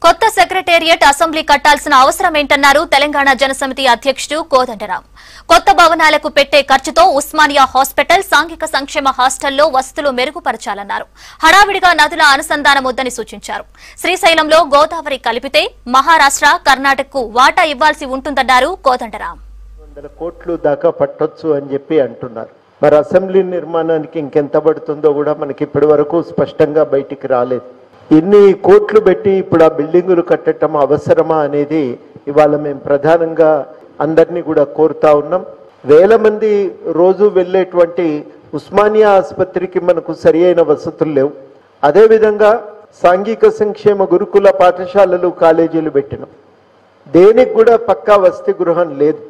Kotta Secretariat Assembly Kattalsina Avasaram Entannaru Telangana Jana Samithi Adhyakshudu Kodandaram. Kotta Bhavanaalaku Pette Kharchuto Usmaniya Hospital Sanghika Sankshema Hostello Vastulu Meruguparchalannaru. Hadavidiga Nadula Anusandhanam Oddani Suchincharu. Srisailamlo Godavari Kalipite Maharashtra Karnatakaku Vata Ivvalsi Untundannaru Kodandaram. కోట్లు దాకా పట్టొచ్చు అని చెప్పి అంటున్నారు. మరి assembly నిర్మాణానికి ఇంకెంత పడుతుందో కూడా మనకి ఇప్పటివరకు స్పష్టంగా బయటికి రాలేదు. ఇన్ని కోట్లు పెట్టి ఇప్పుడు ఆ బిల్డింగులు కట్టడం అవసరమా అనేది ఇవాల మేము ప్రధానంగా అందర్నీ కూడా కోరుతా ఉన్నాం. వేల మంది రోజు వెళ్ళేటువంటి ఉస్మానియా ఆసుపత్రికి మనకు సరియైన వసతులు లేవు. అదే విధంగా సాంఘిక సంక్షేమ గురుకుల పాఠశాలలు కాలేజీలు పెట్టినాం. దేనికి కూడా పక్కా వసతి గృహం లేదు.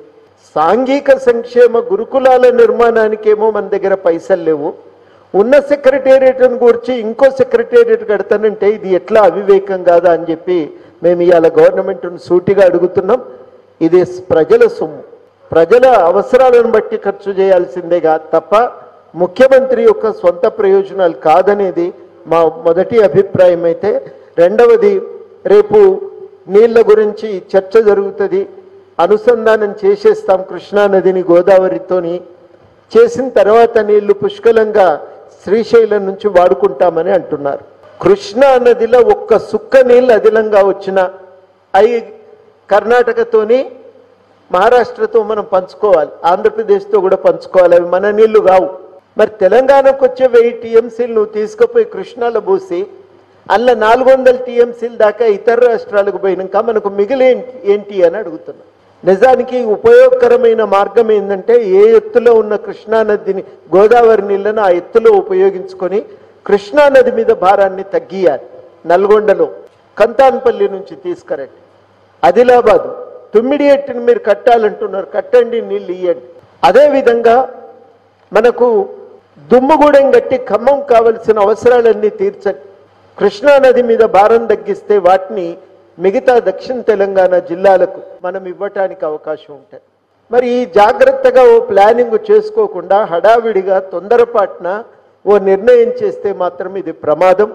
సాంఘిక సంక్షేమ గురుకులాల నిర్మాణానికేమో మన దగ్గర పైసలు లేవు. ఉన్న సెక్రటేరియట్ను గురించి ఇంకో సెక్రటేరియట్ కడతానంటే ఇది ఎట్లా అవివేకం కాదా అని చెప్పి మేము ఇవాళ గవర్నమెంట్ను సూటిగా అడుగుతున్నాం. ఇది ప్రజల సొమ్ము, ప్రజల అవసరాలను బట్టి ఖర్చు చేయాల్సిందేగా తప్ప ముఖ్యమంత్రి యొక్క సొంత ప్రయోజనాలు కాదనేది మా మొదటి అభిప్రాయం. అయితే రెండవది, రేపు నీళ్ల గురించి చర్చ జరుగుతుంది. అనుసంధానం చేసేస్తాం కృష్ణానదిని గోదావరితోని. చేసిన తర్వాత నీళ్లు పుష్కలంగా శ్రీశైలం నుంచి వాడుకుంటామని అంటున్నారు. కృష్ణా నదిలో ఒక్క సుక్క నీళ్ళు అదిలంగా వచ్చిన అవి కర్ణాటకతోని మహారాష్ట్రతో మనం పంచుకోవాలి, ఆంధ్రప్రదేశ్తో కూడా పంచుకోవాలి. అవి మన నీళ్లు కావు. మరి తెలంగాణకు వచ్చే 1000 TMCలు నువ్వు తీసుకుపోయి కృష్ణాలో పోసి అలా 400 TMCల దాకా ఇతర రాష్ట్రాలకు పోయినాక మనకు మిగిలి ఏంటి అని అడుగుతున్నా. నిజానికి ఉపయోగకరమైన మార్గం ఏంటంటే ఏ ఎత్తులో ఉన్న కృష్ణానదిని గోదావరి నీళ్ళను ఆ ఎత్తులో ఉపయోగించుకొని కృష్ణానది మీద భారాన్ని తగ్గియాలి. నల్గొండలో కంతాన్పల్లి నుంచి తీసుకురండి, ఆదిలాబాదు తుమ్మిడియట్టుని మీరు కట్టాలంటున్నారు, కట్టండి, నీళ్ళు ఇవ్వండి. అదేవిధంగా మనకు దుమ్ముగూడెం కట్టి ఖమ్మం కావలసిన అవసరాలన్నీ తీర్చండి. కృష్ణానది మీద భారం తగ్గిస్తే వాటిని మిగతా దక్షిణ తెలంగాణ జిల్లాలకు మనం ఇవ్వటానికి అవకాశం ఉంటుంది. మరి ఈ జాగ్రత్తగా ఓ ప్లానింగ్ చేసుకోకుండా హడావిడిగా తొందరపాటున ఓ నిర్ణయం చేస్తే మాత్రం ఇది ప్రమాదం.